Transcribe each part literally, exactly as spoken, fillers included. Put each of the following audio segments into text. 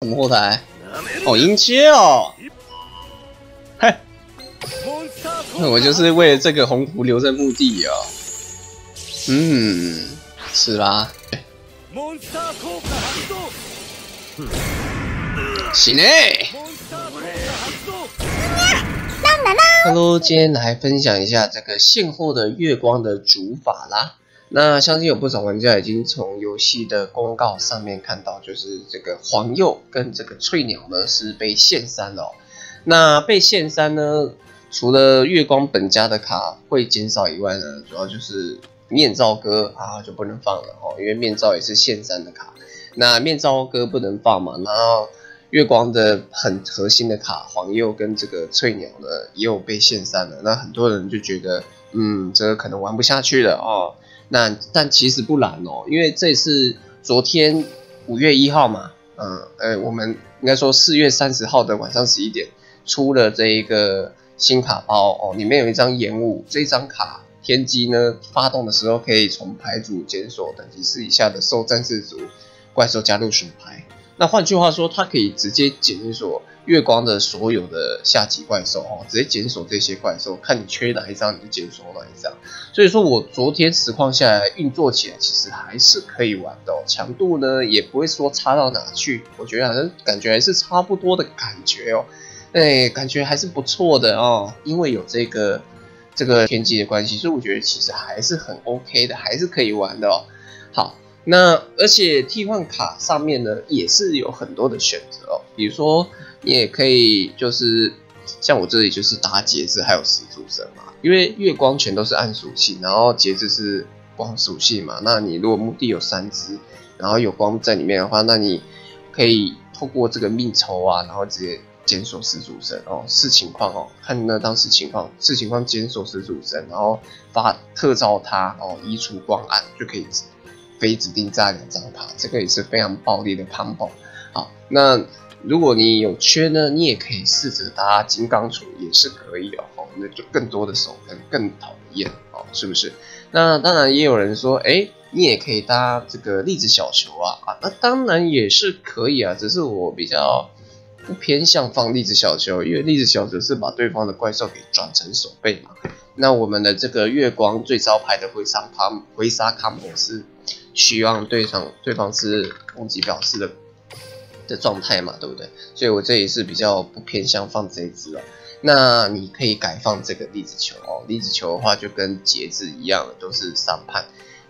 我们后台哦，迎接哦，嘿，我就是为了这个鸿鹄留在墓地哦。嗯，是吧？行嘞。Hello， 今天来分享一下这个现货的月光的煮法啦。 那相信有不少玩家已经从游戏的公告上面看到，就是这个黄鼬跟这个翠鸟呢是被限删了、哦。那被限删呢，除了月光本家的卡会减少以外呢，主要就是面罩哥啊就不能放了哦，因为面罩也是限删的卡。那面罩哥不能放嘛，然后月光的很核心的卡黄鼬跟这个翠鸟呢也有被限删了。那很多人就觉得，嗯，这个可能玩不下去了哦。 那但其实不然哦，因为这次昨天五月一号嘛，嗯，呃，我们应该说四月三十号的晚上十一点出了这一个新卡包哦，里面有一张延误，这张卡天机呢发动的时候可以从牌组检索等级四以下的兽战士族怪兽加入选牌。那换句话说，它可以直接检索月光的所有的下级怪兽哦，直接检索这些怪兽，看你缺哪一张你就检索哪一张。所以说我昨天实况下来运作起来，其实还是可以玩的、哦，强度呢也不会说差到哪去，我觉得好像感觉还是差不多的感觉哦，哎，感觉还是不错的哦，因为有这个这个天机的关系，所以我觉得其实还是很 OK 的，还是可以玩的哦。好。 那而且替换卡上面呢，也是有很多的选择哦。比如说，你也可以就是像我这里就是打节制，还有始祖神嘛。因为月光全都是暗属性，然后节制是光属性嘛。那你如果墓地有三只，然后有光在里面的话，那你可以透过这个密抽啊，然后直接检索始祖神哦，视情况哦，看那当时情况，视情况检索始祖神，然后发特召它哦，移除光暗就可以。 非指定炸两张卡，这个也是非常暴力的 combo。好，那如果你有缺呢，你也可以试着搭金刚杵，也是可以的哦。那就更多的手更更讨厌哦，是不是？那当然也有人说，哎，你也可以搭这个粒子小球啊啊，那当然也是可以啊，只是我比较不偏向放粒子小球，因为粒子小球是把对方的怪兽给转成手背嘛。那我们的这个月光最招牌的回杀康回杀 combo 是。 希望对方对方是攻击表示的的状态嘛，对不对？所以我这里是比较不偏向放这一只哦。那你可以改放这个粒子球哦，粒子球的话就跟节制一样，都是三判。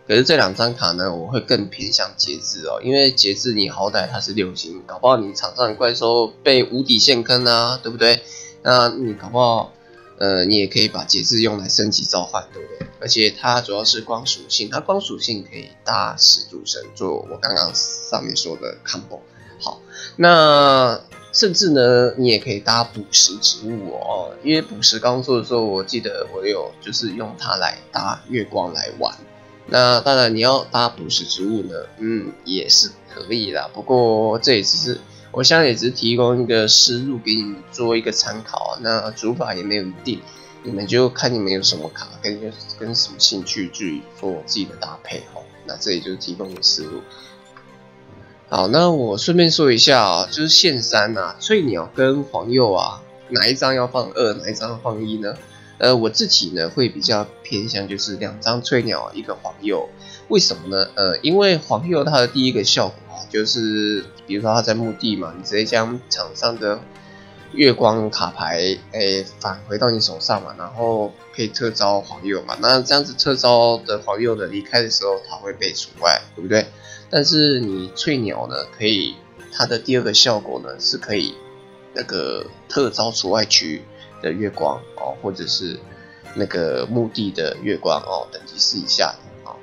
可是这两张卡呢，我会更偏向节制哦，因为节制你好歹它是六星，搞不好你场上的怪兽被无底线坑啊，对不对？那你搞不好。 呃，你也可以把节制用来升级召唤，对不对？而且它主要是光属性，它光属性可以搭始祖神做我刚刚上面说的 combo。好，那甚至呢，你也可以搭捕食植物哦，因为捕食刚刚说的时候，我记得我有就是用它来搭月光来玩。那当然你要搭捕食植物呢，嗯，也是可以啦。不过这也只是。 我现在也只提供一个思路给你做一个参考，那煮法也没有一定，你们就看你们有什么卡跟跟什么兴趣去做自己的搭配哦。那这里就是提供你思路。好，那我顺便说一下啊，就是线三啊，翠鸟跟黄鼬啊，哪一张要放二，哪一张要放一呢？呃，我自己呢会比较偏向就是两张翠鸟，一个黄鼬。为什么呢？呃，因为黄鼬它的第一个效果。 就是比如说他在墓地嘛，你直接将场上的月光卡牌诶返回到你手上嘛，然后可以特招黄鼬嘛。那这样子特招的黄鼬的离开的时候，它会被除外，对不对？但是你翠鸟呢，可以它的第二个效果呢是可以那个特招除外区的月光哦，或者是那个墓地的月光哦，等级四以下的哦。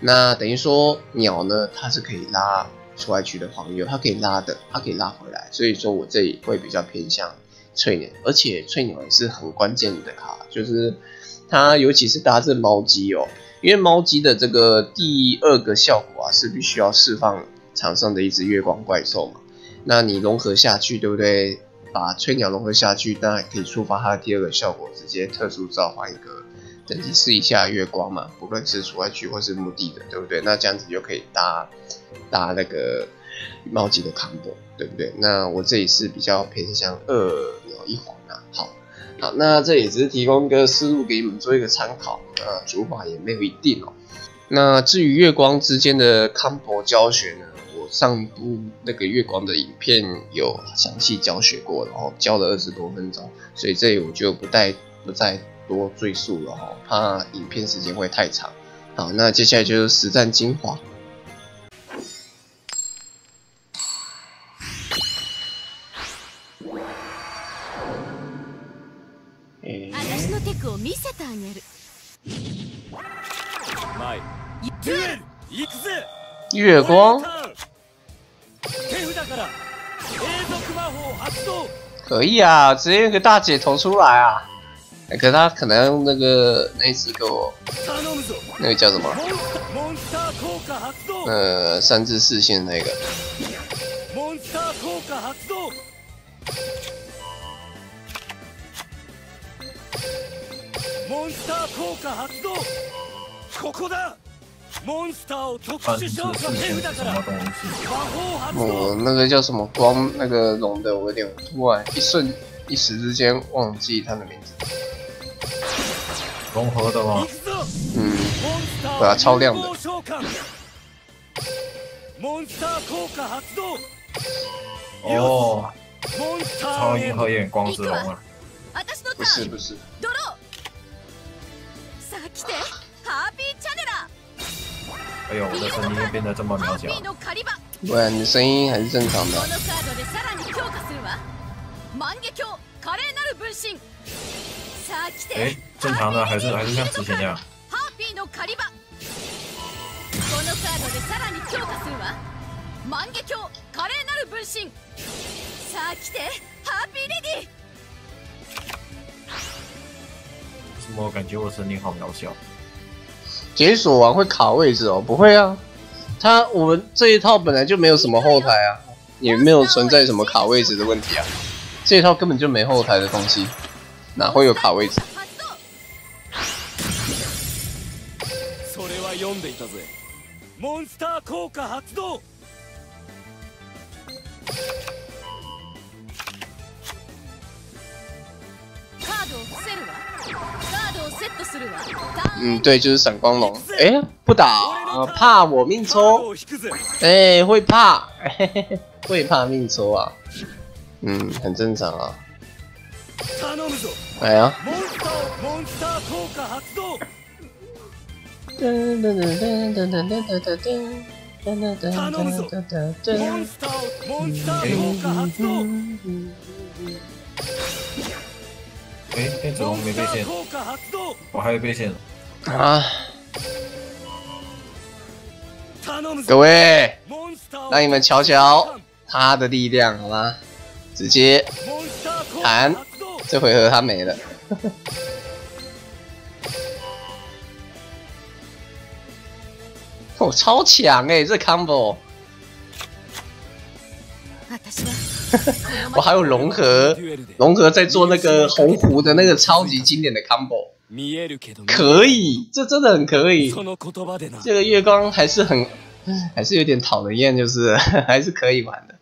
那等于说鸟呢，它是可以拉。 出外区的黄鼬，它可以拉的，它可以拉回来，所以说我这里会比较偏向翠鸟，而且翠鸟也是很关键的卡，就是它尤其是搭这猫机哦，因为猫机的这个第二个效果啊是必须要释放场上的一只月光怪兽嘛，那你融合下去，对不对？把翠鸟融合下去，当然可以触发它的第二个效果，直接特殊召唤一个等级四以下月光嘛，不论是出外区或是墓地的，对不对？那这样子就可以搭。 搭那个猫级的 combo 对不对？那我这里是比较偏向二鸟一环啊。好，好，那这也只是提供一个思路给你们做一个参考，那主法也没有一定哦。那至于月光之间的 combo 教学呢，我上一部那个月光的影片有详细教学过，然后教了二十多分钟，所以这里我就不再不再多赘述了哦，怕影片时间会太长。好，那接下来就是实战精华。 月光可以啊，直接用个大姐头出来啊！欸、可他可能用那个那只给我，那个叫什么？呃，三至四线那个。哦，那个叫什么光那个龙的，我有点突然一瞬一时之间忘记他的名字。融合的吗？嗯，对啊，超亮的。哦，超银河眼光之龙啊！不是不是。 哎呦，我的声音又变得这么渺小。不然你的声音还是正常的。哎，正常的还是还是像之前那样。怎么感觉我声音好渺小？ 解锁完会卡位置哦，不会啊，他我们这一套本来就没有什么后台啊，也没有存在什么卡位置的问题啊，这一套根本就没后台的东西，哪会有卡位置？嗯，对，就是闪光龙。哎、欸，不打、呃，怕我命抽。哎、欸，会怕、欸，会怕命抽啊。嗯，很正常啊。哎呀！噔噔噔噔噔噔噔噔噔。 哎，哎，变种没被限，我还有被限了啊！各位，让你们瞧瞧他的力量，好吗？直接弹，这回合他没了。哦，超强哎、欸，这 combo！ 我还有融合，融合在做那个红狐的那个超级经典的 combo， 可以，这真的很可以。这个月光还是很，还是有点讨人厌，就是还是可以玩的。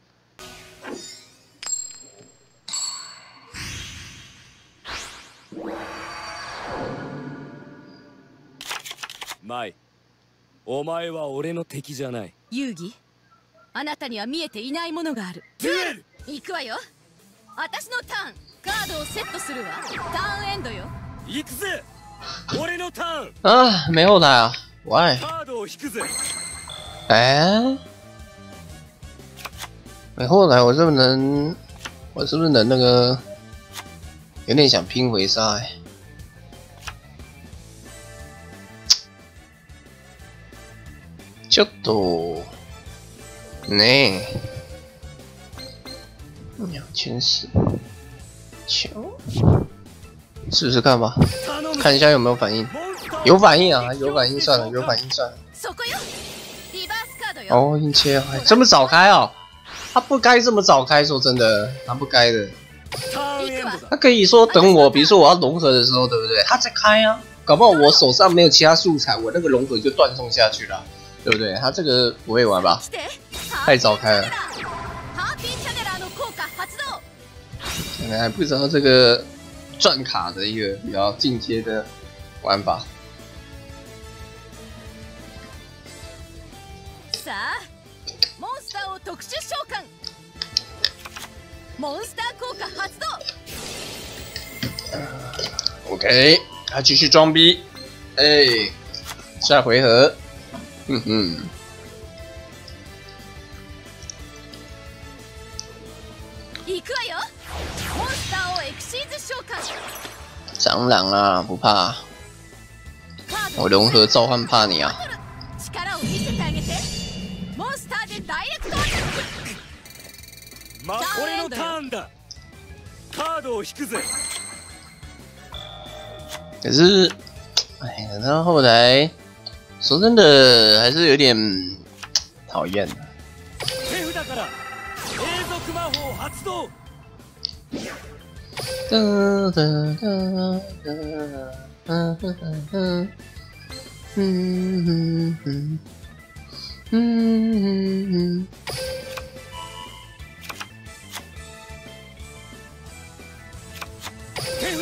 麦。 お前は俺の敵じゃない。遊戯、あなたには見えていないものがある。デュエル、行くわよ。私のターン、カードをセットするわ。ターンエンドよ。行くぜ。俺のターン。あ、没有啦。Why？ カードを引くぜ。哎，没有啦。我是不是能，我是不是能那个，有点想拼回杀哎。 ちょっとねえ、两千四，求试试看吧，看一下有没有反应，有反应啊，有反应算了，有反应算了。哦，硬切啊，这么早开哦，他不该这么早开，说真的，他不该的。他可以说等我，比如说我要融合的时候，对不对？他在开啊，搞不好我手上没有其他素材，我那个融合就断送下去了。 对不对？他这个不会玩吧？太早开了。本来还不知道这个转卡的一个比较进阶的玩法。さあ、モンスターを特殊召喚。モンスター効果発動。OK， 他继续装逼。哎、欸，下回合。嗯哼。 蟑螂啊，不怕！我融合召唤怕你啊！可是，哎，那后来说真的还是有点讨厌的。 哒哒哒哒哒哒哒，嗯嗯嗯，嗯嗯嗯。手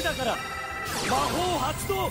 札から魔法発動。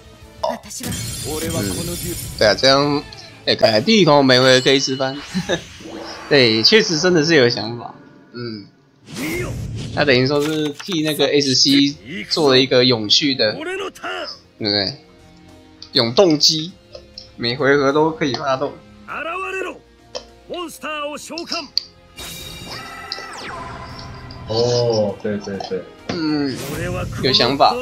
嗯，对啊，这样，哎、欸，看来第一空每回可以吃饭。对，确实真的是有想法。嗯。 他等于说是替那个 S C 做了一个永续的，对不对？永动机，每回合都可以发动。哦，对对对，嗯，有想法。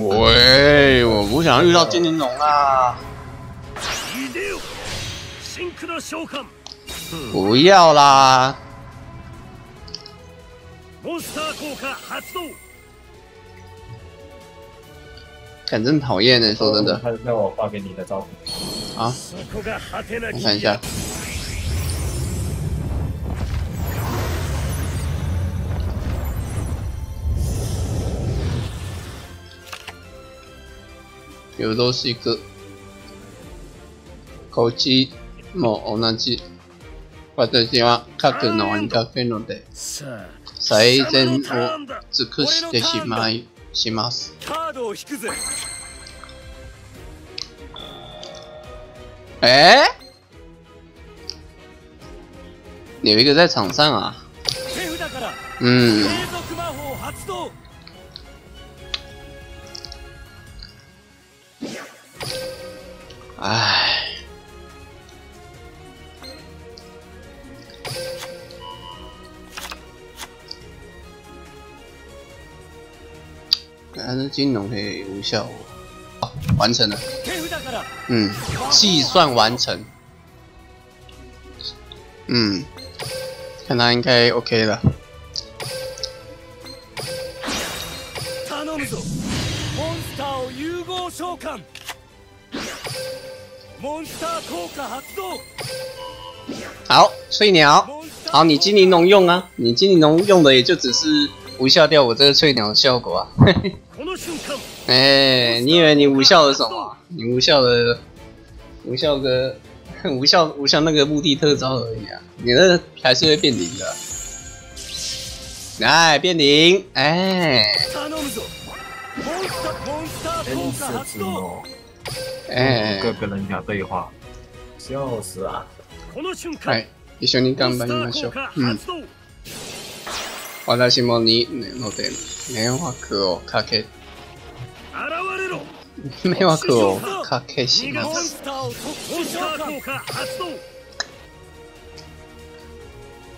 喂，我不想遇到精灵龙啊！不要啦！反正讨厌的，说真的。那我发给你的照片。啊？我看一下。 よろしく。こっちも同じ。私は書くのは苦手ので、最善を尽くしてしまいします。哎、欸，有一个在场上啊。嗯。 哎，还是金融可以无效哦。哦，完成了。嗯，计算完成。嗯，看他应该 OK 了。好，翠鸟，好，你精灵龙用啊，你精灵龙用的也就只是无效掉我这个翠鸟的效果啊。哎欸，你以为你无效了什么？你无效的，无效的，无效无效那个墓地特招而已啊，你那还是会变零的。哎，变零，哎。真是自我。 哎，各个人讲对话，笑死啊！哎，一緒に頑張りましょう。嗯。私もにので迷惑をかけ、迷惑をかけします。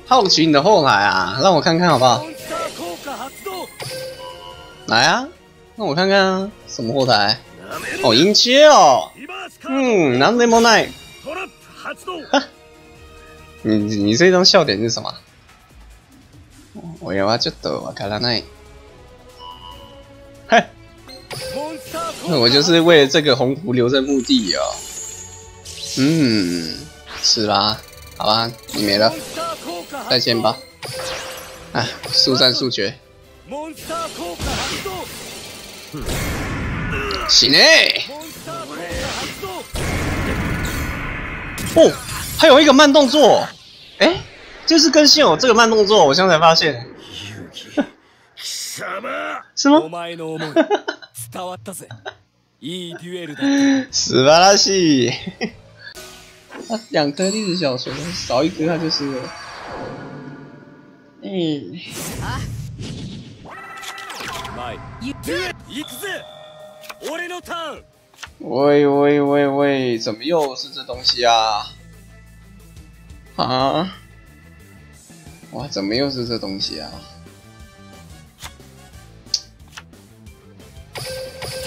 好奇你的后台啊，让我看看好不好？来啊，那我看看啊，什么后台？哦，音切哦。嗯，なんでもない。哈，你你这张笑点是什么？我はちょっとわからない。嘿，我就是为了这个鸿鹄留在墓地哦。嗯，是吧？好吧，你没了，再见吧。哎，速战速决。 死嘞！哦，还有一个慢动作，哎、欸，就是更新哦。这个慢动作，我现在才发现。什么？素晴らしい。他两颗历史小球，少一颗他就是了。嗯。 喂喂喂喂，怎么又是这东西啊？啊！哇，怎么又是这东西啊？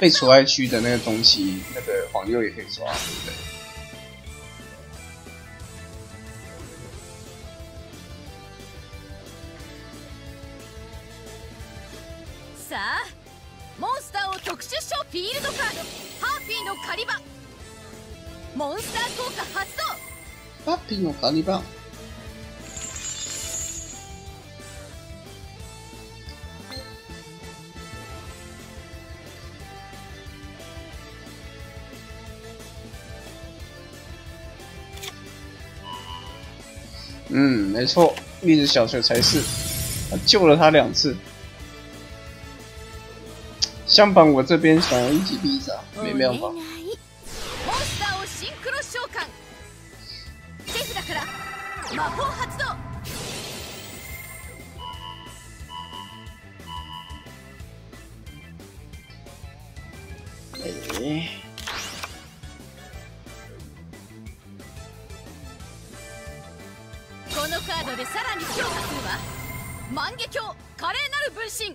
被除外区的那个东西，那个黄鼬也可以抓，对不对？フィールドカードハッピーのカリバモンスター効果発動ハッピーのカリバ嗯，没错，历史小球才是，我救了他两次。 相反，我这边想要一起必杀，没办法。哎，このカードでさらに強化するわ。万華鏡、華麗なる分身。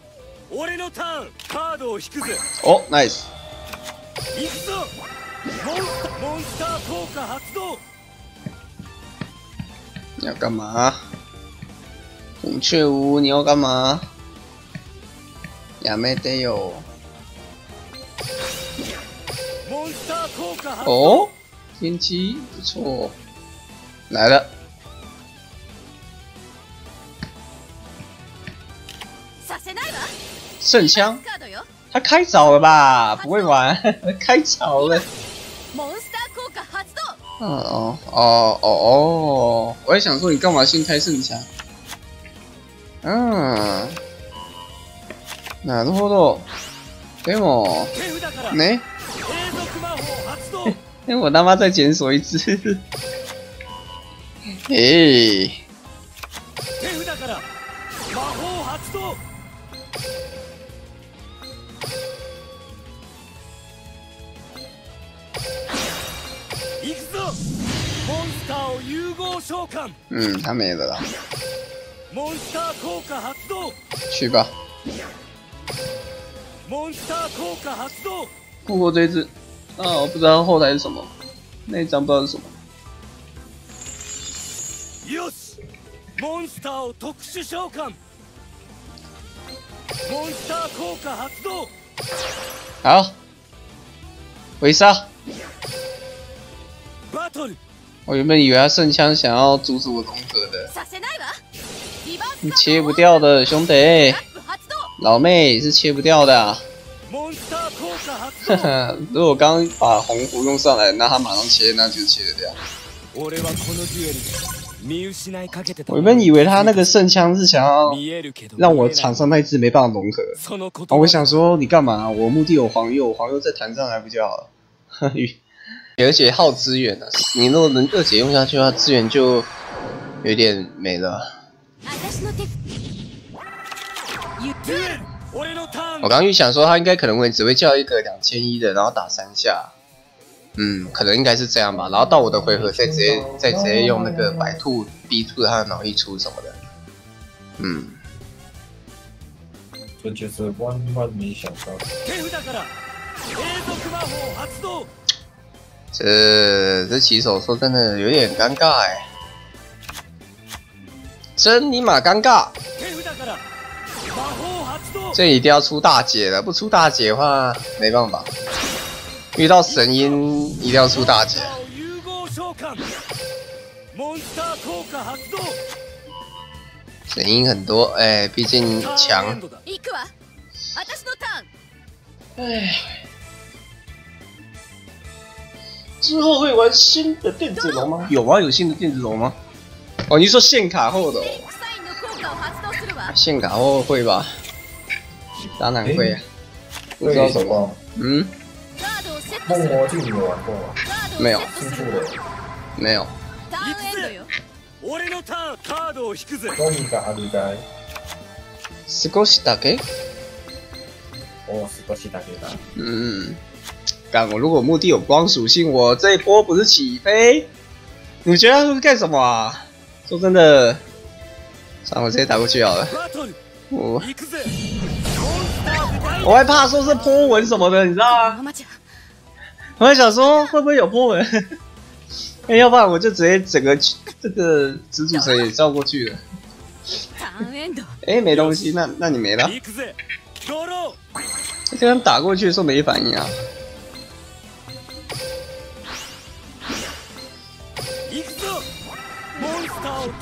哦 ，nice。你要干嘛？孔雀舞，你要干嘛？やめてよ。哦，天机不错，来了。 圣枪，他开早了吧？不会玩，开早了。哦哦哦哦哦！我也想说，你干嘛先开圣枪？嗯，なるほど。でもね，哎，我他妈再检索一次。哎。 嗯，他没了啦。去吧。不过这只，啊，我不知道后台是什么，那一张不知道是什么。好，围杀！我原本以为他圣枪想要阻止我融合的，你切不掉的，兄弟，老妹是切不掉的、啊。哈哈，如果刚把红符用上来，那他马上切，那就切得掉。 我原本以为他那个圣枪是想要让我场上那只没办法融合，然后我想说你干嘛？我目的有黄油，黄油再弹上来不就好了？而且耗资源啊，你如果能二姐用下去的话，资源就有点没了。我刚预想说他应该可能会只会叫一个两千一的，然后打三下。 嗯，可能应该是这样吧。然后到我的回合再直接再直接用那个白兔逼出他的脑溢出什么的。嗯，这就是万万没想到。这这棋手说真的有点尴尬哎、欸，真尼玛尴尬。这一定要出大姐了，不出大姐的话没办法。 遇到神鹰一定要出大姐。神鹰很多，哎、欸，毕竟强。哎，之后会玩新的电子龙吗？有啊，有新的电子龙吗？哦，你说限卡后的、哦？限卡后会吧？当然会啊。不知道什么？嗯。 梦魔镜有玩过吗？没有，清楚的，没有。少しがあるだい。少しだけ？哦，少しだけだ。嗯，干我如果目的有光属性，我这一波不是起飞？你觉得他会干什么啊？说真的，算了，我直接打过去好了。我，我还怕说是波纹什么的，你知道吗？ 我还想说会不会有波纹，哎，要不然我就直接整个这个蜘蛛神也照过去了。哎、欸，没东西，那那你没了。刚刚打过去说没反应啊。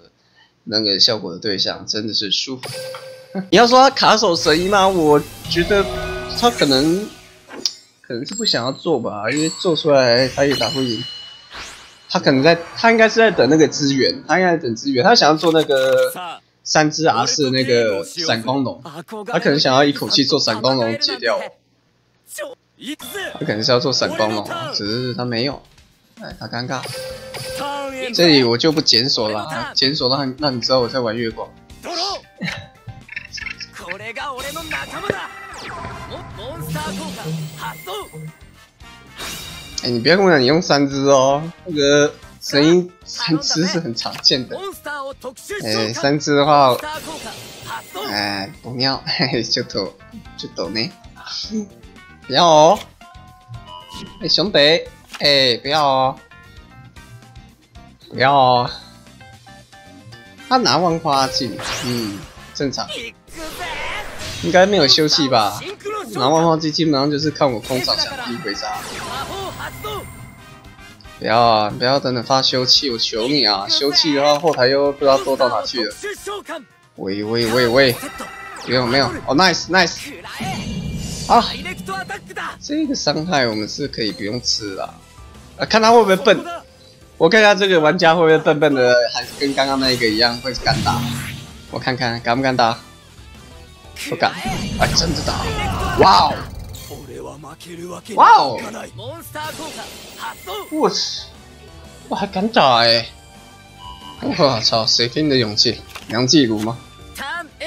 的那个效果的对象，真的是舒服。你要说他卡手神医吗？我觉得他可能可能是不想要做吧，因为做出来他也打不赢。 他可能在，他应该是在等那个资源，他应该在等资源。他想要做那个三只 R 四那个闪光龙，他可能想要一口气做闪光龙解掉。他可能是要做闪光龙，只是他没有，哎，他尴尬。这里我就不检索了，检索让让你知道我在玩月光。哎、欸，你不要跟我讲你用三只哦，那个神鹰三只是很常见的。哎、欸，三只的话，哎、欸，不妙，嘿嘿，就抖就抖呢。不要哦，哎、欸，兄弟，哎、欸，不要哦，不要哦。他拿万花镜，嗯，正常，应该没有休息吧？拿万花镜基本上就是看我空场想逼回杀。 不要啊！不要等等发休憩，我求你啊！休憩的话，后台又不知道多到哪去了。喂喂喂喂，没有没有，哦 ，nice nice， 啊，这个伤害我们是可以不用吃啦。啊，看他会不会笨，我看他这个玩家会不会笨笨的，还是跟刚刚那一个一样会敢打？我看看敢不敢打？不敢，啊，真的打！哇哦！ 哇哦！我去，我还敢打哎、欸！我操，谁给你的勇气？梁继儒吗？哎，又来。哎，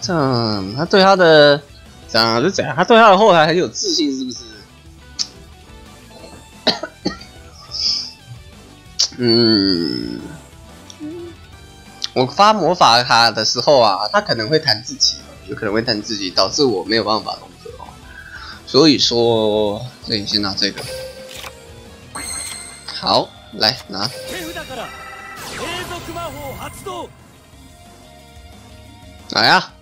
这样他对他的怎样是怎样？他对他的后台很有自信，是不是？嗯，我发魔法卡的时候啊，他可能会弹自己，有可能会弹自己，导致我没有办法动作哦。所以说，所以先拿这个。好，来拿。来啊！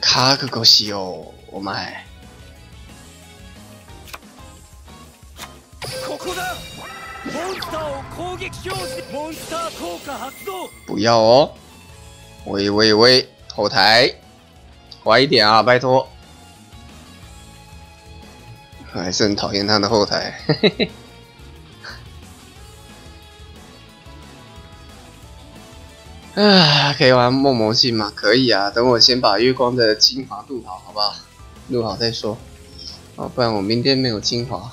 卡克狗西哦，我买。 不要哦！喂喂喂，后台，快一点啊，拜托！还是很讨厌他的后台，嘿嘿。啊，可以玩梦魔镜吗？可以啊，等我先把月光的精华录好，好不好？录好再说，哦，不然我明天没有精华。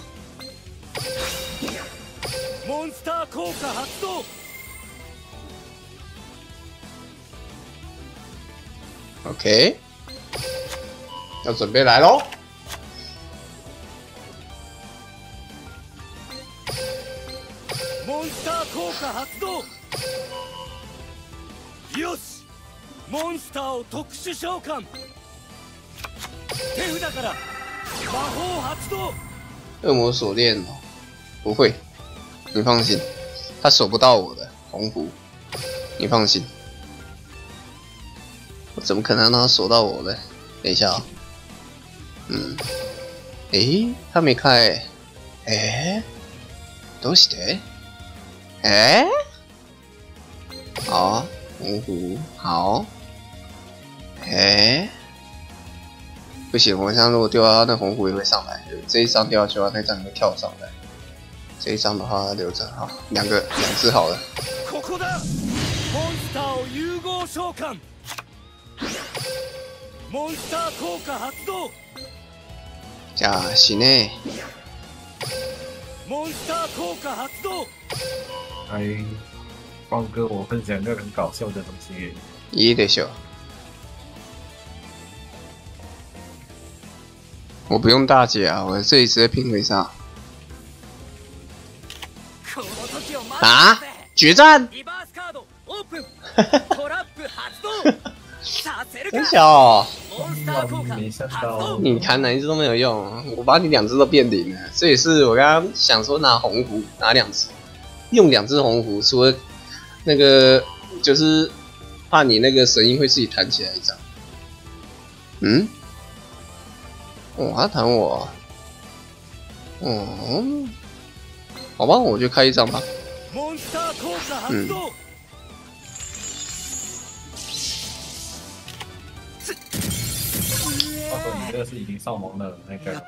OK， 要准备来喽！恶魔锁链哦，不会，你放心。 他守不到我的红符，你放心，我怎么可能让他守到我呢？等一下啊、哦，嗯，诶、欸，他没开、欸，诶、欸，どうして？诶、欸，好，红符，好，诶、欸，不行，我像如果丢到他那红符也会上来，这一张掉下去的话，那张也会跳上来。 这一张的话留着好，两个两只好了。加西内。哎，光哥，我分享个很搞笑的东西。いいでしょ。我不用大姐啊，我这里直接拼回杀。 啊！决战！真小、哦，你砍哪一只都没有用，我把你两只都变零了。这也是我刚刚想说拿红符，拿两只，用两只红符，除了那个就是怕你那个神鹰会自己弹起来一张。嗯？哦，他弹我。嗯，好吧，我就开一张吧。 嗯，话说你这是已经上网了那个。